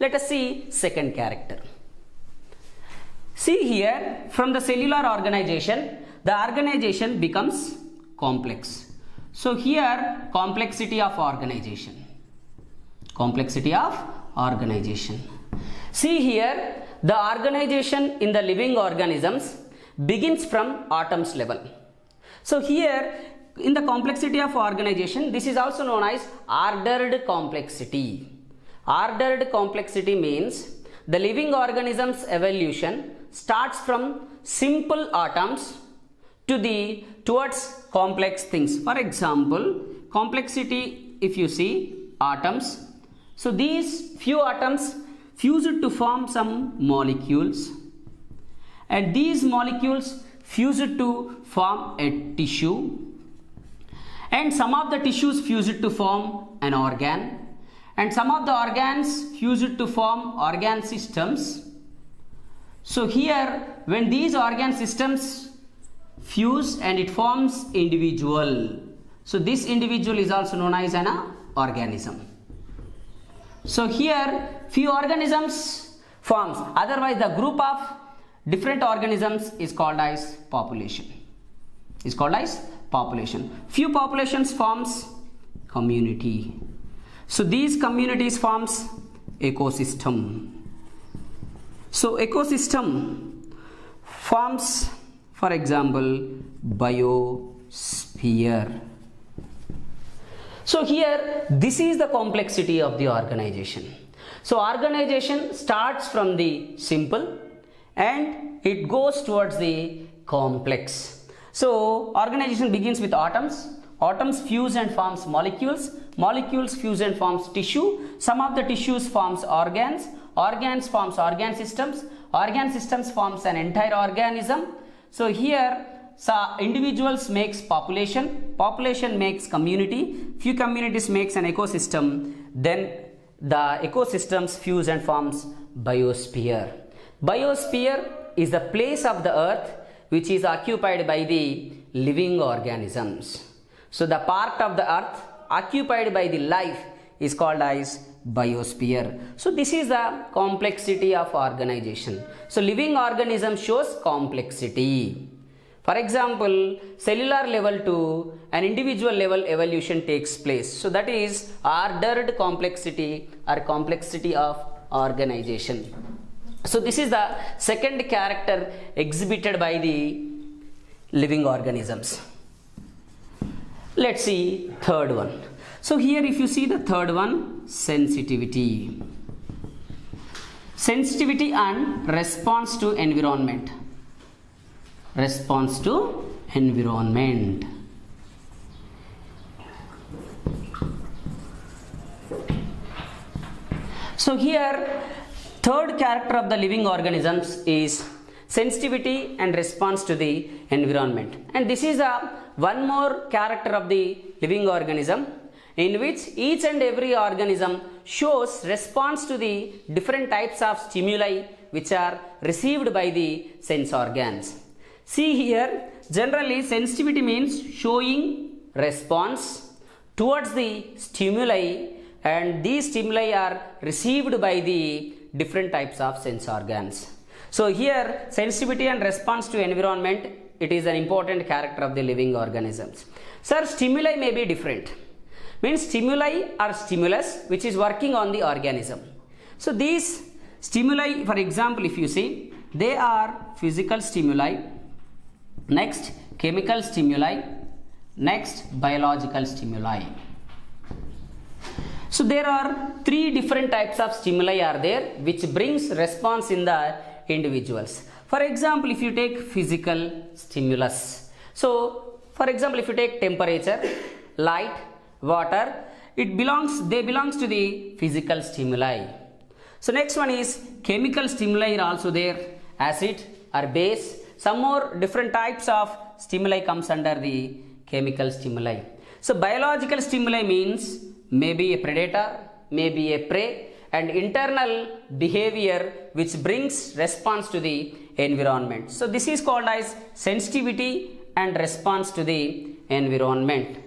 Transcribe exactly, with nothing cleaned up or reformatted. Let us see second character. See here, from the cellular organization, the organization becomes complex. So here, complexity of organization. Complexity of organization. See here, the organization in the living organisms begins from atoms level. So here, in the complexity of organization, this is also known as ordered complexity. Ordered complexity means the living organism's evolution starts from simple atoms to the towards complex things. For example, complexity, if you see, atoms. So these few atoms fused to form some molecules, and these molecules fused to form a tissue, and some of the tissues fused to form an organ, and some of the organs fused to form organ systems. So here, when these organ systems fuse and it forms individual, so this individual is also known as an organism. So here, few organisms forms, otherwise the group of different organisms is called as population. Is called as population. Few populations forms community. So these communities forms ecosystem. So ecosystem forms, for example, biosphere. So here, this is the complexity of the organization. So organization starts from the simple and it goes towards the complex. So organization begins with atoms, atoms fuse and forms molecules, molecules fuse and forms tissue, some of the tissues forms organs, organs forms organ systems, organ systems forms an entire organism. So here, so individuals makes population, population makes community, few communities makes an ecosystem, then the ecosystems fuse and forms biosphere. Biosphere is the place of the earth which is occupied by the living organisms. So the part of the earth occupied by the life is called as biosphere. So this is the complexity of organization. So living organism shows complexity. For example, cellular level to an individual level evolution takes place. So that is ordered complexity or complexity of organization. So this is the second character exhibited by the living organisms. Let's see third one. So here if you see the third one, sensitivity. Sensitivity and response to environment. Response to environment. So here, third character of the living organisms is sensitivity and response to the environment. And this is a one more character of the living organism in which each and every organism shows response to the different types of stimuli which are received by the sense organs. See here, generally sensitivity means showing response towards the stimuli, and these stimuli are received by the different types of sense organs. So here, sensitivity and response to environment, it is an important character of the living organisms. Sir, stimuli may be different. Means stimuli are stimulus which is working on the organism. So these stimuli, for example, if you see, they are physical stimuli, next chemical stimuli, next biological stimuli. So there are three different types of stimuli are there which brings response in the individuals. For example, if you take physical stimulus. So for example, if you take temperature, light, water, it belongs, they belongs to the physical stimuli. So next one is chemical stimuli are also there, acid or base. Some more different types of stimuli comes under the chemical stimuli. So biological stimuli means maybe a predator, maybe a prey, and internal behavior which brings response to the environment. So this is called as sensitivity and response to the environment.